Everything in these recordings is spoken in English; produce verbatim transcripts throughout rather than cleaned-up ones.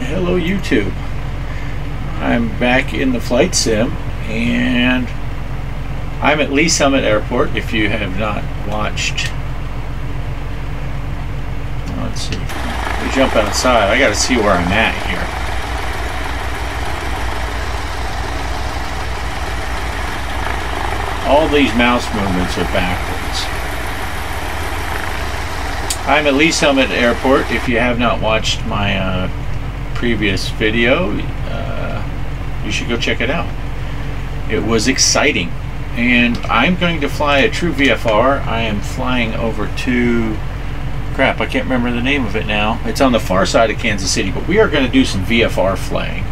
Hello YouTube. I'm back in the flight sim and I'm at Lee Summit Airport. If you have not watched, let's see, we jump outside. I gotta see where I'm at here. All these mouse movements are backwards. I'm at Lee Summit Airport. If you have not watched my uh, previous video, uh, you should go check it out. It was exciting. And I'm going to fly a true V F R. I am flying over to, crap, I can't remember the name of it now. It's on the far side of Kansas City, but we are going to do some V F R flying.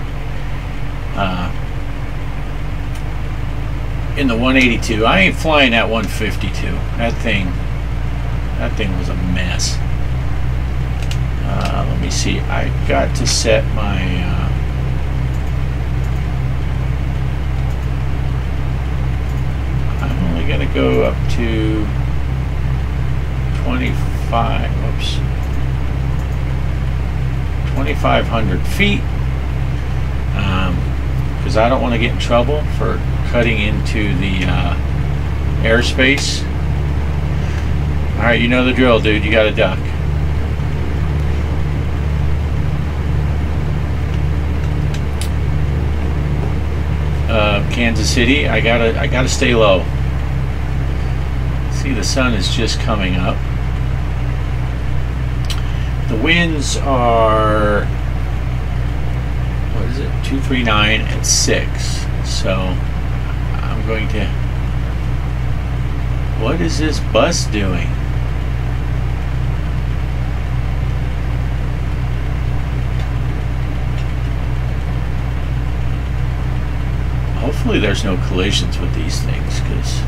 Uh, in the one eighty-two. I ain't flying that one fifty-two. That thing, that thing was a mess. Uh, let me see. I got to set my... Uh, I'm only going to go up to twenty-five. Oops. twenty-five hundred feet. Because um, I don't want to get in trouble for cutting into the uh, airspace. All right, you know the drill, dude. You got to duck. Uh, Kansas City. I gotta. I gotta stay low. See, the sun is just coming up. The winds are, what is it? Two, three, nine, and six. So. I'm going to... What is this bus doing? Hopefully there's no collisions with these things, because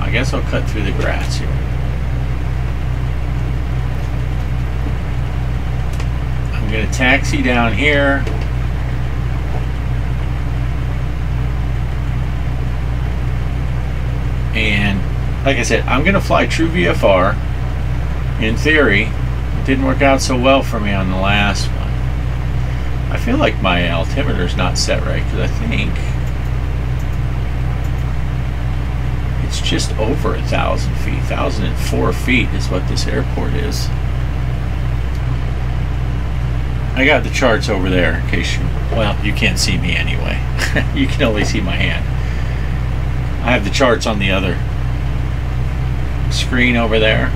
I guess I'll cut through the grass here. I'm going to taxi down here. And like I said, I'm going to fly true V F R in theory. It didn't work out so well for me on the last one. I feel like my altimeter is not set right, because I think it's just over a thousand feet. one thousand four feet is what this airport is. I got the charts over there in case you, well, you can't see me anyway. You can only see my hand. I have the charts on the other screen over there.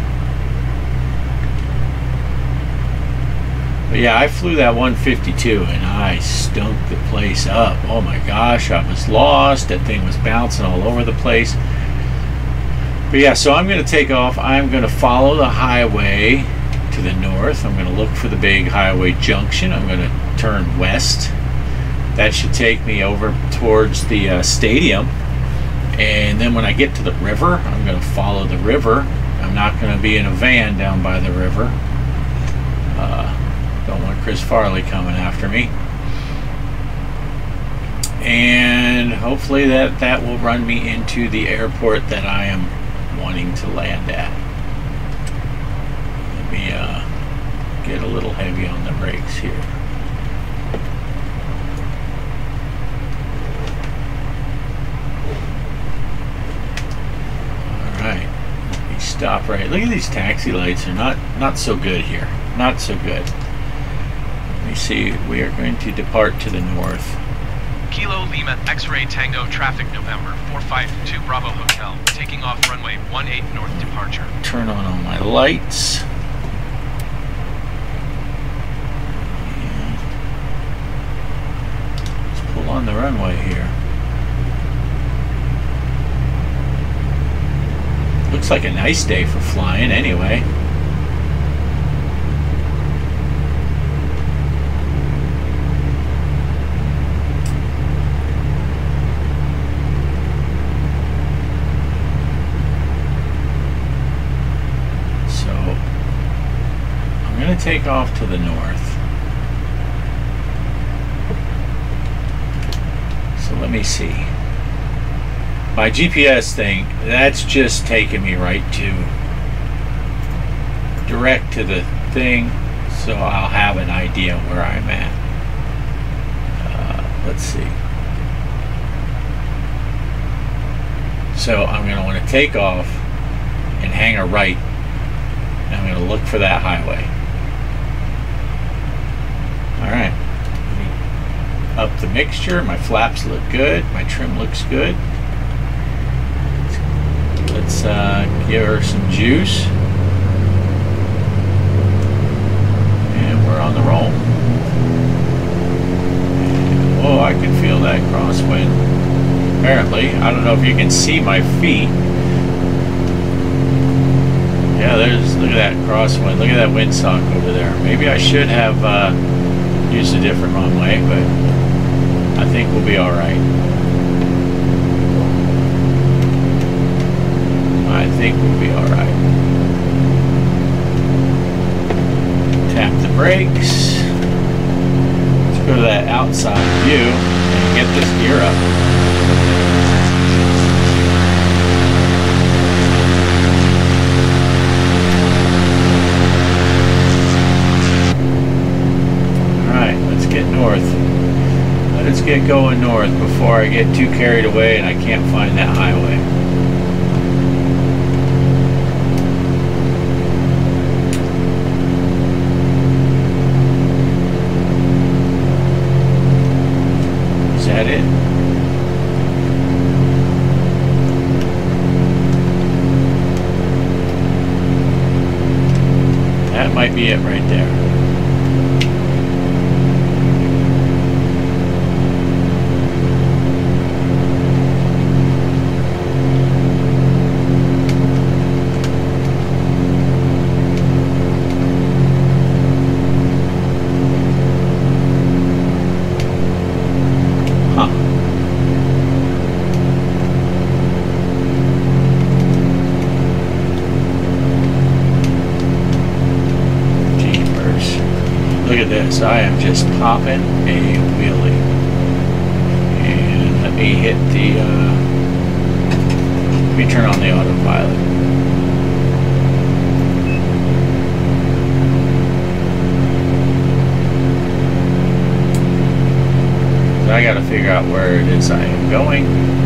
But yeah, I flew that one fifty-two and I stunk the place up. Oh my gosh, I was lost. That thing was bouncing all over the place. But yeah, so I'm going to take off. I'm going to follow the highway to the north. I'm going to look for the big highway junction. I'm going to turn west. That should take me over towards the uh, stadium. And then when I get to the river, I'm going to follow the river. I'm not going to be in a van down by the river. Uh, don't want Chris Farley coming after me. And hopefully that, that will run me into the airport that I am wanting to land at. Let me uh, get a little heavy on the brakes here. Stop right. Look at these taxi lights. They're not not so good here. Not so good. Let me see. We are going to depart to the north. Kilo Lima X-Ray Tango traffic November four five two Bravo Hotel. Taking off runway one eight north departure. Turn on all my lights. And let's pull on the runway here. Looks like a nice day for flying anyway. So I'm going to take off to the north. So let me see. My G P S thing, that's just taking me right to direct to the thing. so I'll have an idea where I'm at. Uh, let's see. So I'm going to want to take off and hang a right. And I'm going to look for that highway. Alright. Up the mixture. My flaps look good. My trim looks good. Let's uh, give her some juice. And we're on the roll. And, oh, I can feel that crosswind. Apparently, I don't know if you can see my feet. Yeah, there's, look at that crosswind. Look at that windsock over there. Maybe I should have uh, used a different runway, but I think we'll be alright. I think we'll be alright. Tap the brakes. Let's go to that outside view and get this gear up. Let's get going north before I get too carried away and I can't find that highway. Is that it? That might be it right there. This. I am just popping a wheelie. And let me hit the, uh, let me turn on the autopilot. So I gotta figure out where it is I am going.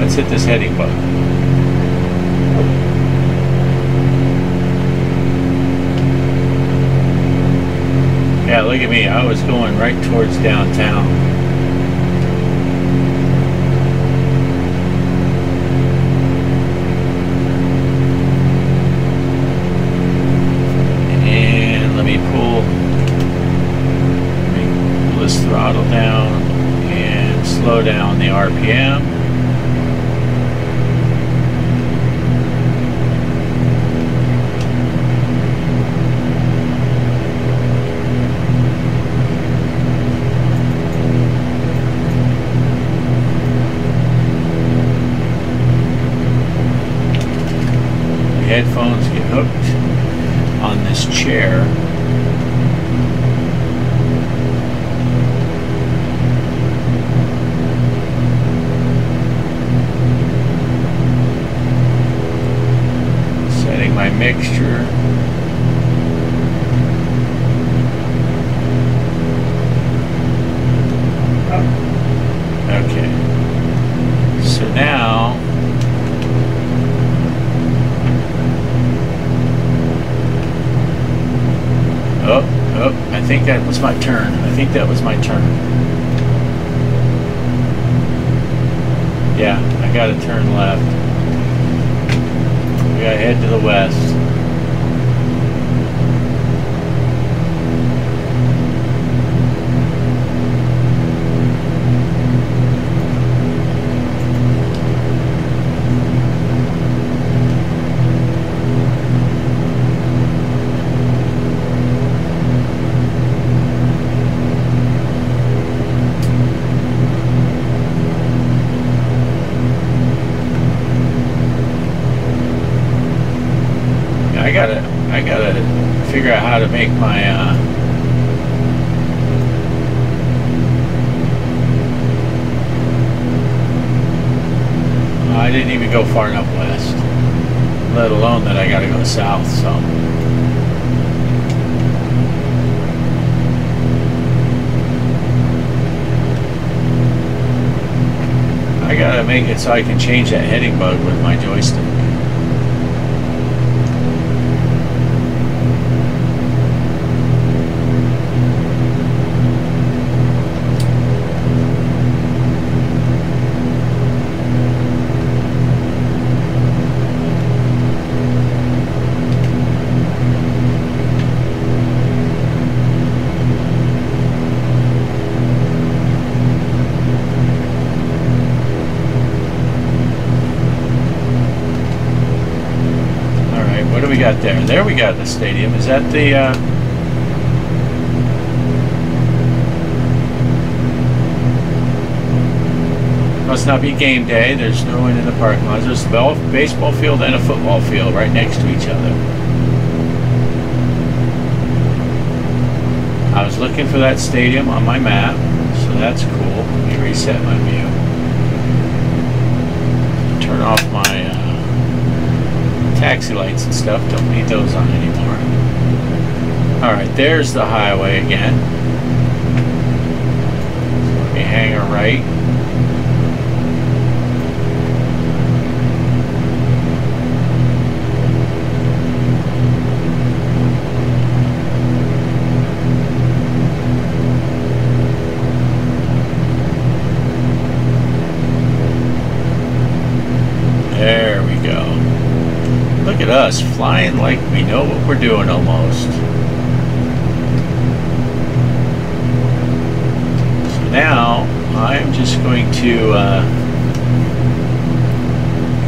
Let's hit this heading button. Yeah, look at me. I was going right towards downtown. And let me pull, let me pull this throttle down and slow down the R P M. Headphones get hooked on this chair. Setting my mixture. Okay. So now Oh, oh, I think that was my turn. I think that was my turn. Yeah, I gotta turn left. We gotta head to the west. how to make my uh, I didn't even go far enough west, let alone that I gotta go south, so I gotta make it so I can change that heading bug with my joystick. There, there we got the stadium. Is that the? Uh... Must not be game day. There's no one in the parking lot. There's a baseball field and a football field right next to each other. I was looking for that stadium on my map, so that's cool. Let me reset my view. Turn off my. Uh... taxi lights and stuff, don't need those on anymore. Alright, there's the highway again. So let me hang a right. Us flying like we know what we're doing almost. So now I'm just going to uh,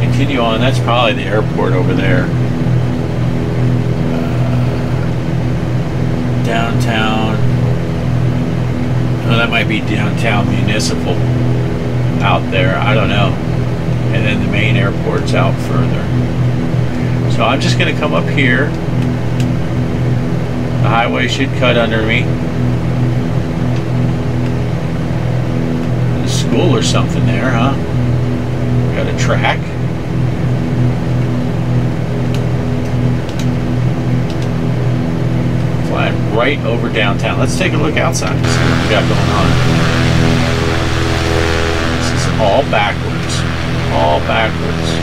continue on. That's probably the airport over there. Uh, downtown. Oh, that might be downtown municipal out there. I don't know. And then the main airport's out further. So I'm just going to come up here. The highway should cut under me. There's a school or something there, huh? Got a track. Flying right over downtown. Let's take a look outside and see what we got going on. This is all backwards. All backwards.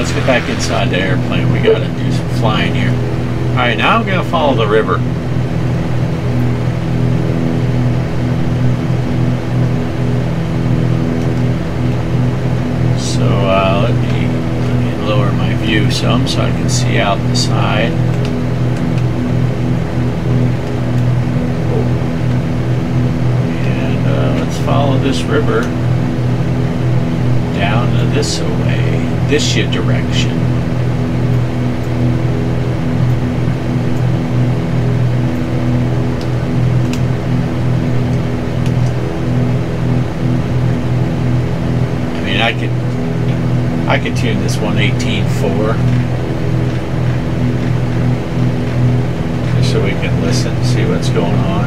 Let's get back inside the airplane. We gotta do some flying here. Alright, now I'm gonna follow the river. So uh, let me, let me lower my view some so I can see out the side. And uh, let's follow this river down to this way. This your direction. I mean, I could I could tune this one eighteen point four just so we can listen and see what's going on.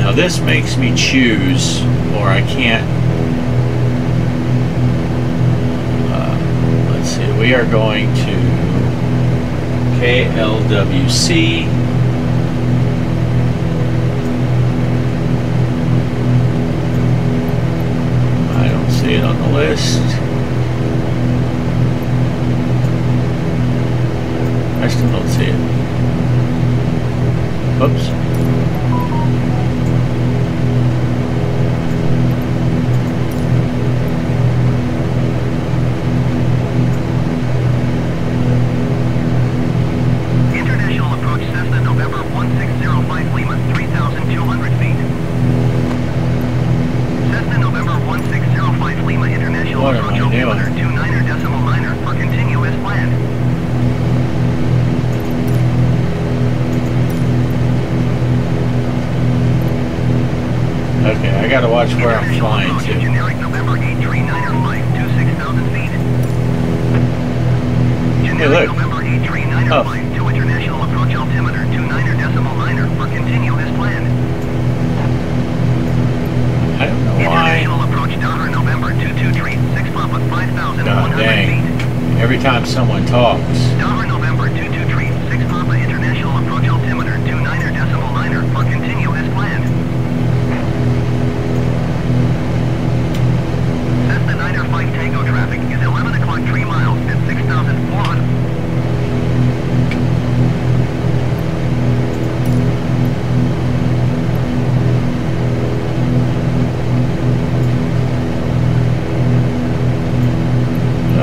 Now this makes me choose, or I can't, uh, let's see, we are going to K L W C, I don't see it on the list, I still don't see it, oops. November one six zero five Lima. got to watch where I'm flying to. Hey, look. Oh. I don't know why. God dang. Every time someone talks.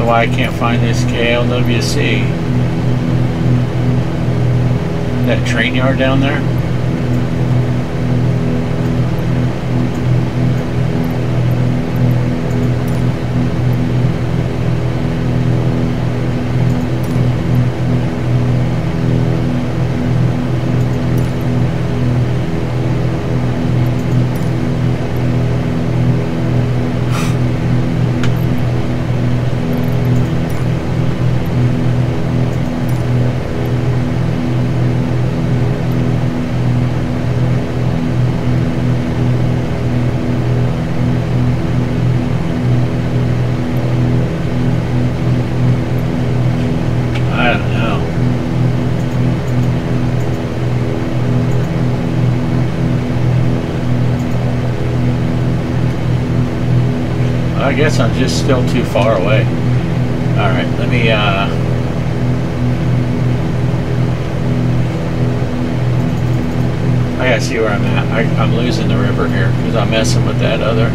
I can't find this K L W C. That train yard down there? I guess I'm just still too far away. Alright, let me, uh... I gotta see where I'm at. I, I'm losing the river here, because I'm messing with that other.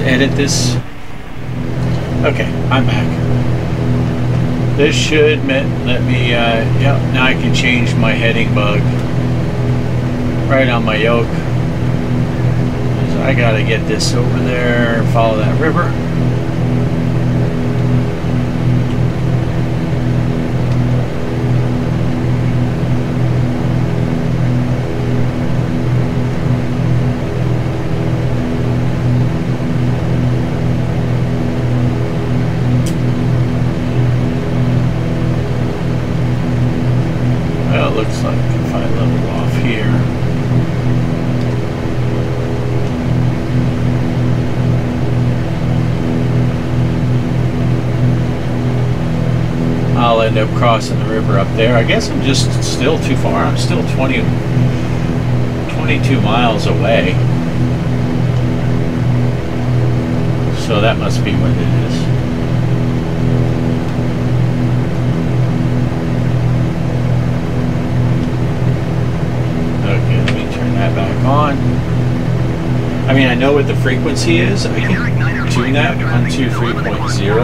Edit this. Okay, I'm back. This should let me, uh, yep, now I can change my heading bug right on my yoke. So I gotta get this over there, follow that river. Looks like if I level off here. I'll end up crossing the river up there. I guess I'm just still too far. I'm still twenty, twenty-two miles away. So that must be what it is. Back on. I mean, I know what the frequency is. I can tune that on two three point zero.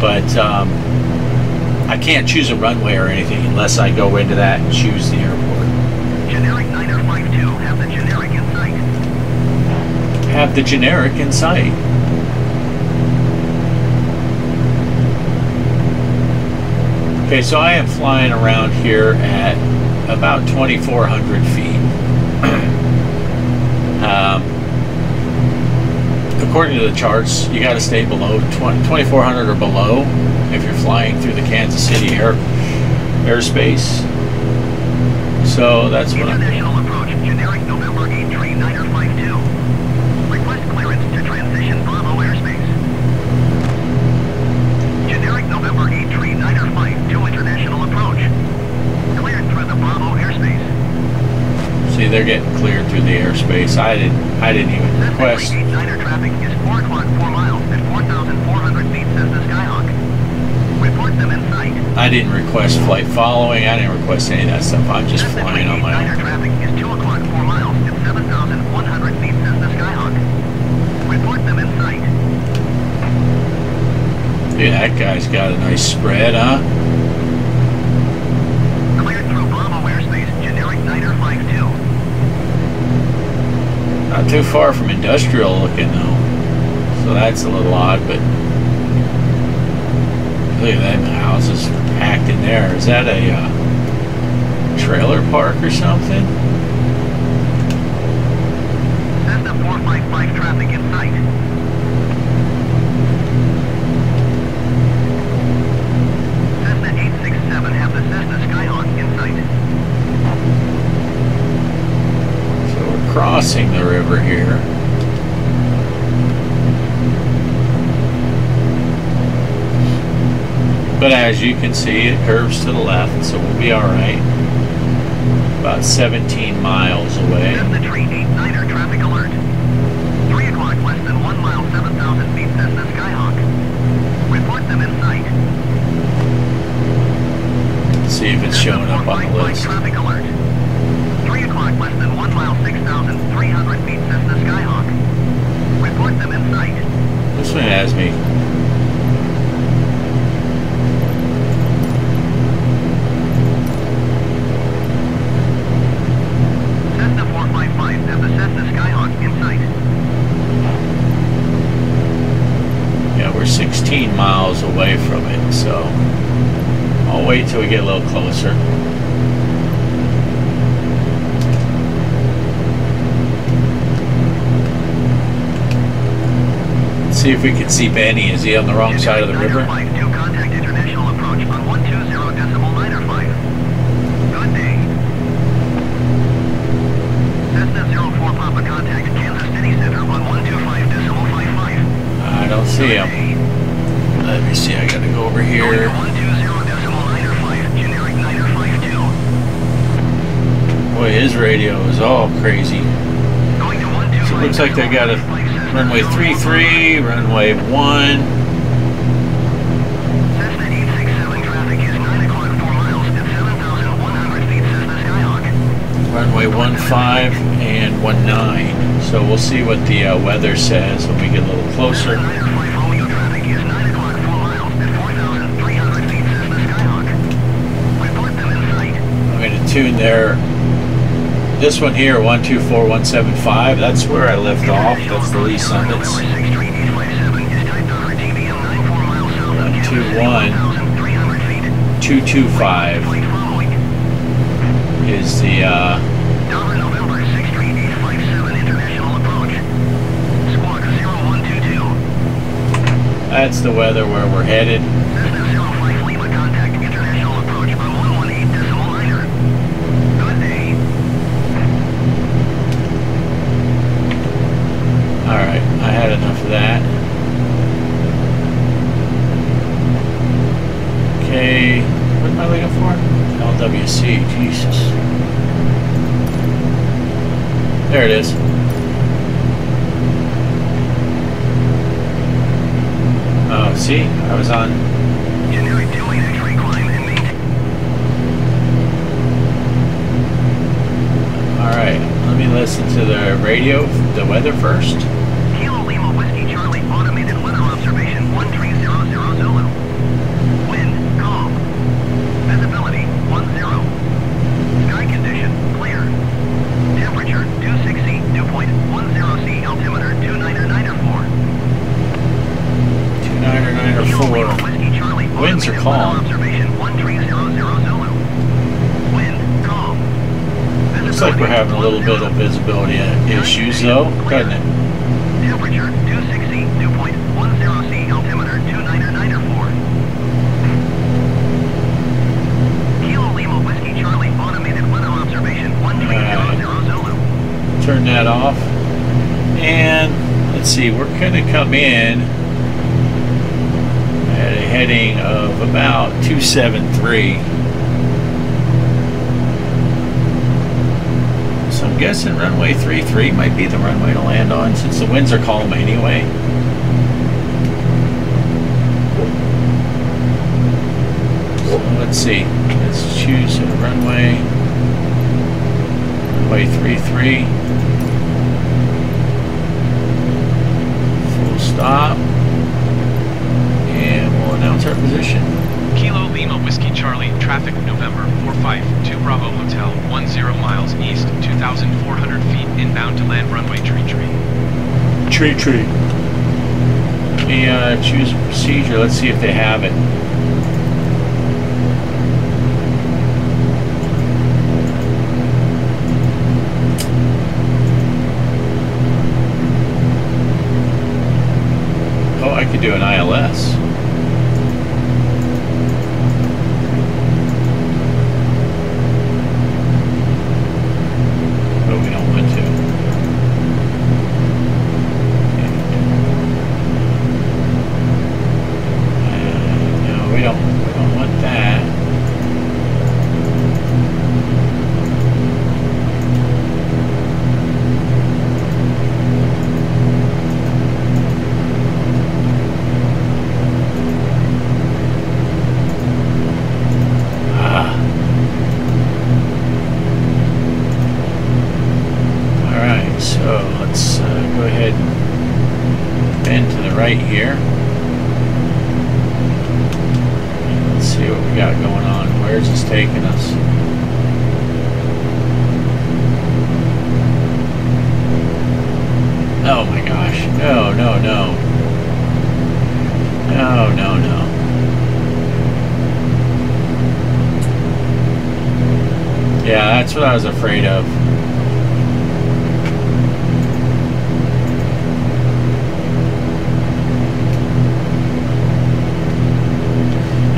But um, I can't choose a runway or anything unless I go into that and choose the airport. Generic niner five two. Have the generic in sight. Have the generic in sight. Okay, so I am flying around here at about twenty-four hundred feet. um, according to the charts, you got to stay below twenty-four hundred or below if you're flying through the Kansas City air airspace. So that's what I'm doing. They're getting cleared through the airspace. I didn't. I didn't even request. Niner traffic is four o'clock, four miles at four thousand four hundred feet. Says the Skyhawk. Report them in sight. I didn't request flight following. I didn't request any of that stuff. I'm just flying on my own. Niner traffic is two o'clock, four miles at seven thousand one hundred feet. Says the Skyhawk. Report Dude, that guy's got a nice spread, huh? Cleared through Bravo airspace, generic niner five two. Not too far from industrial looking, though. So that's a little odd, but... Look at that, the houses are packed in there. Is that a uh, trailer park or something? That's a four five five traffic in sight. Crossing the river here. But as you can see, it curves to the left, so we'll be alright. About seventeen miles away. Cessna three eight niner traffic alert. three o'clock, less than one mile, seven thousand feet, Cessna Skyhawk. Report them in sight. Let's see if it's showing up on the list. Traffic alert. Less than one mile, six thousand three hundred feet, Cessna Skyhawk. Report them in sight. This one has me. Cessna four five five, have the Cessna Skyhawk in sight. Yeah, we're sixteen miles away from it, so I'll wait till we get a little closer. See if we can see Benny. Is he on the wrong side of the river? two contact international approach on one two zero decimal nine five. Good day. Cessna zero four Papa contact Kansas City Center on one two five decimal five five. I don't see him. Let me see. I gotta go over here. one two zero decimal nine five. Generic niner five two. Boy, his radio is all crazy. So it looks like they got a runway three three, runway one. Cessna eight six seven traffic is nine o'clock, four miles at seven thousand one hundred feet, Cessna Skyhawk. Runway one five and one nine. So we'll see what the uh, weather says when we get a little closer. Cessna niner five Romeo traffic is nine o'clock, four miles at four thousand three hundred feet, Cessna Skyhawk. Report them in sight. I'm going to tune there. This one here, one two four one seven five, that's where I left off. That's the Lee Summit. one two one two two five is the uh, that's the weather where we're headed. Alright, I had enough of that. Okay, what am I looking for? K L W C, Jesus. There it is. Oh, see? I was on. Generic two eight X-ray climb and meet. Alright, let me listen to the radio, the weather first. Winds are calm. Looks like we're having a little bit of visibility issues though, doesn't it? Temperature two sixty, dew point ten C, altimeter two nine nine four. Kilo Lima Whiskey Charlie, automated weather observation one three zero zero zulu. Turn that off. And let's see, we're going to come in at a heading of about two seven three. So I'm guessing runway three three might be the runway to land on since the winds are calm anyway. So let's see. Let's choose a runway. Runway three three. Full stop. And we'll announce our position. Kilo Lima Whiskey Charlie, traffic November four five two Bravo Hotel, ten miles east, two thousand four hundred feet inbound to land runway tree tree. Tree tree. We uh, choose procedure, let's see if they have it. Oh, I could do an I L S. But we don't want to. Okay. Uh, no, we don't, we don't want that. What I was afraid of.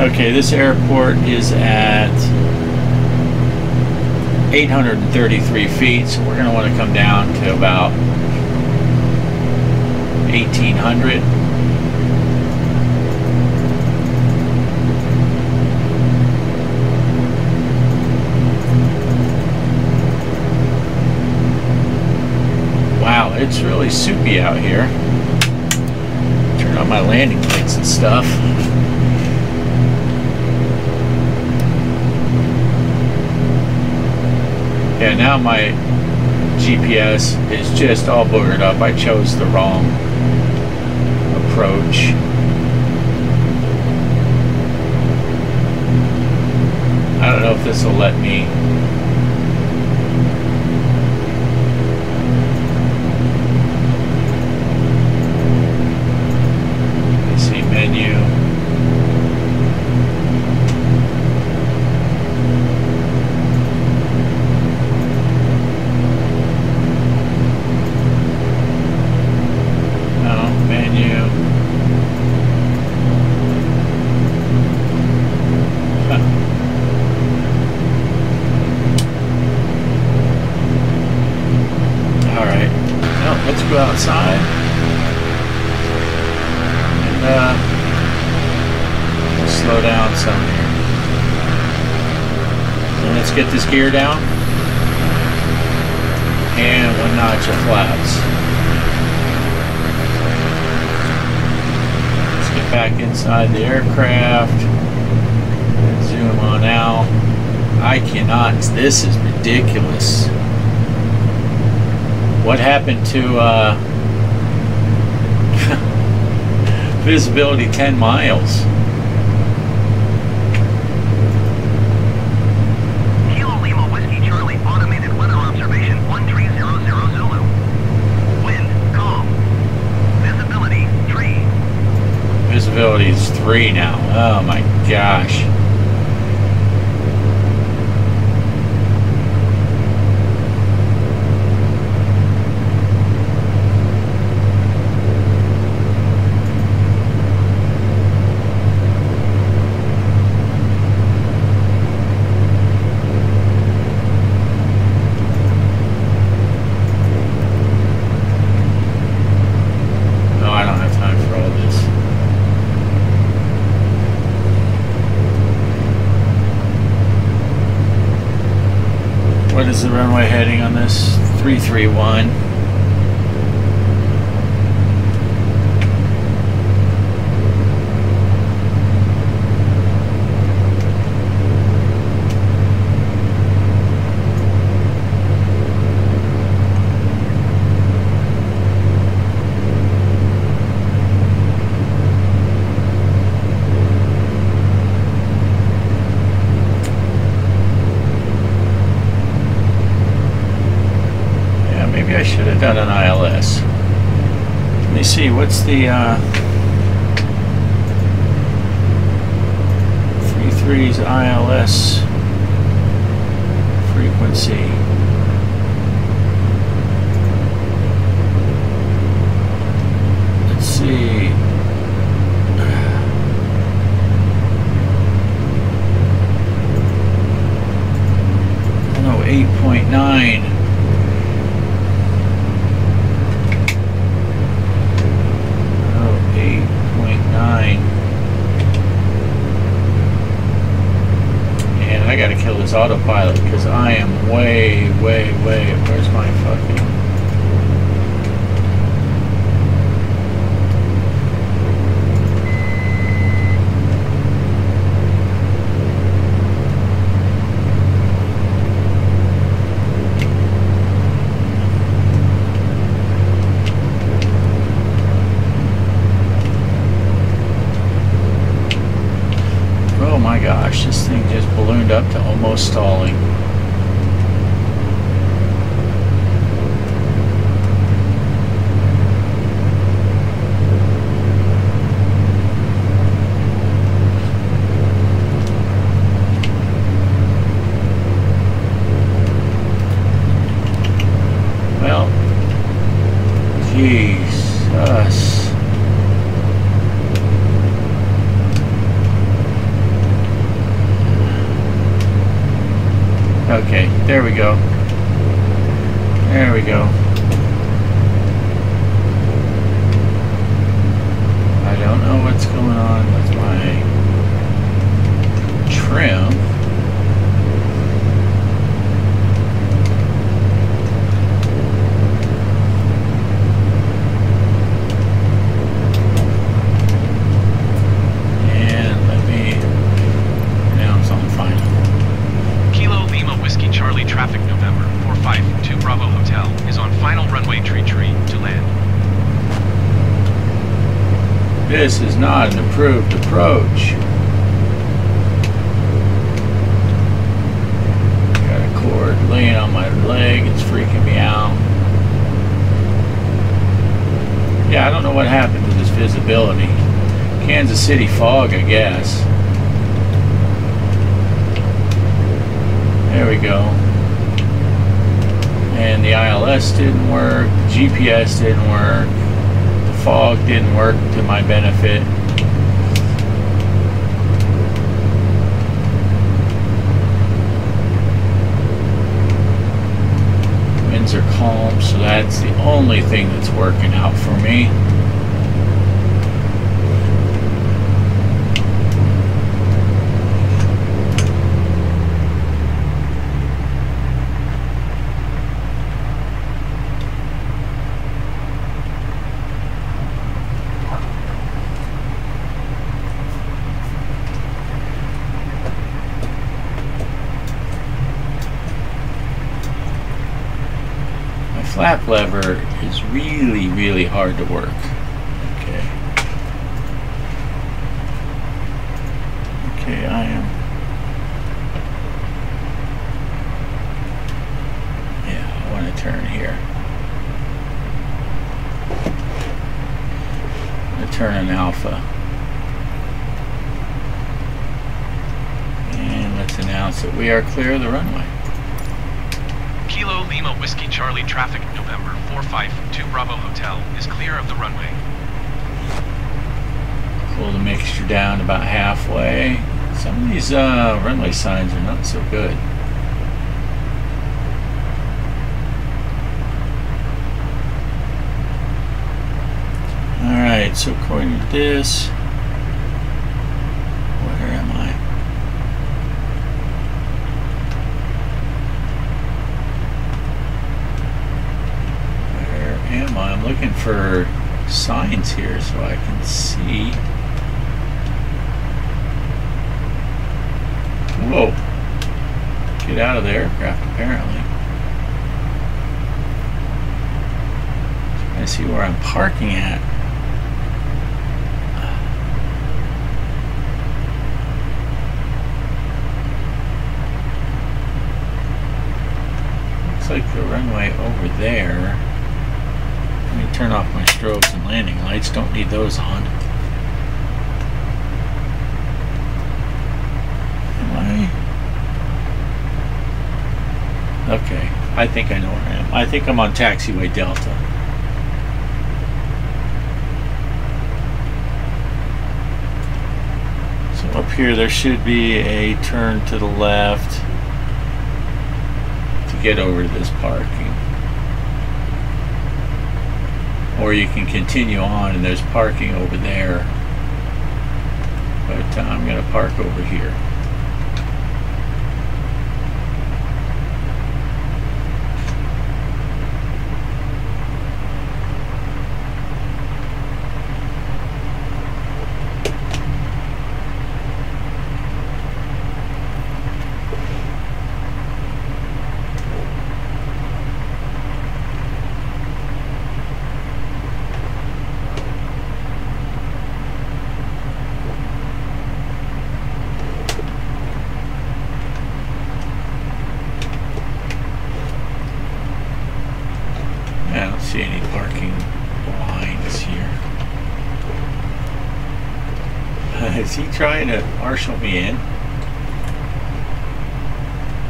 Okay, this airport is at eight hundred thirty-three feet, so we're going to want to come down to about eighteen hundred. It's really soupy out here. Turn on my landing lights and stuff. Yeah, now my G P S is just all boogered up. I chose the wrong approach. I don't know if this will let me. Menu. No, menu. Huh. All right. Now let's go outside. Slow down some here. And let's get this gear down. And one notch of flaps. Let's get back inside the aircraft. And zoom on out. I cannot. This is ridiculous. What happened to uh, visibility ten miles? Visibility is three now. Oh my gosh. Is the runway heading on this? three three one. should have done an I L S. Let me see, what's the uh, three three's I L S frequency? Let's see. eight point nine. I gotta kill this autopilot because I am way, way, way. Where's my fucking? Oh my gosh, this thing just ballooned up to almost stalling. Well, Jesus. Okay, there we go. There we go. I don't know what's going on with my trim. This is not an approved approach. Got a cord laying on my leg, it's freaking me out. Yeah, I don't know what happened to this visibility. Kansas City fog, I guess. There we go. And the I L S didn't work, the G P S didn't work. Fog didn't work to my benefit. Winds are calm, so that's the only thing that's working out for me. Flap lever is really, really hard to work. Okay. Okay, I am. Yeah, I want to turn here. I'm going to turn an alpha. And let's announce that we are clear of the runway. Kilo Lima Whiskey Charlie traffic November four five two Bravo Hotel is clear of the runway. Pull the mixture down about halfway. Some of these uh, runway signs are not so good. Alright, so according to this, where am I? I'm looking for signs here so I can see. Whoa. Get out of the aircraft, apparently. I see where I'm parking at. Looks like the runway over there. turn off my strobes and landing lights. Don't need those on. Am I? Okay. I think I know where I am. I think I'm on Taxiway Delta. So up here there should be a turn to the left to get over to this parking. Or you can continue on and there's parking over there, but uh, I'm going to park over here. See any parking lines here? Uh, is he trying to marshal me in?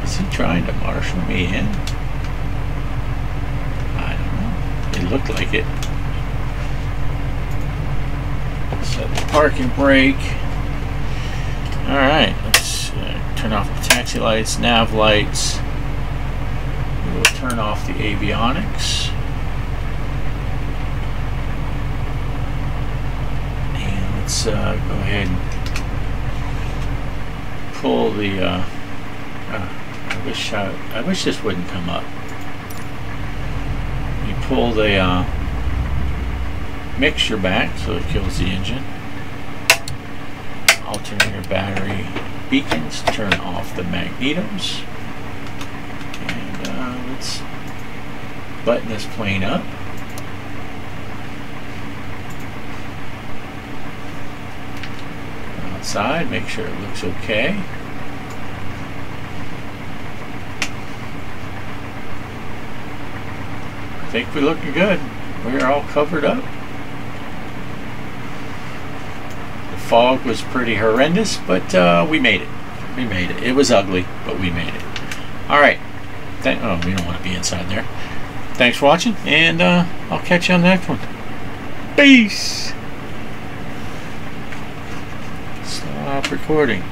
Is he trying to marshal me in? I don't know. It looked like it. Set the parking brake. All right, let's uh, turn off the taxi lights, nav lights. We'll turn off the avionics. Let's uh, go ahead and pull the. Uh, uh, I wish I, I wish this wouldn't come up. You pull the uh, mixture back so it kills the engine. Alternator battery beacons. Turn off the magnetos. And uh, let's button this plane up. Side, make sure it looks okay. I think we're looking good. We're all covered up. The fog was pretty horrendous, but uh, we made it. We made it. It was ugly, but we made it. Alright. Oh, we don't want to be inside there. Thanks for watching, and uh, I'll catch you on the next one. Peace! Recording.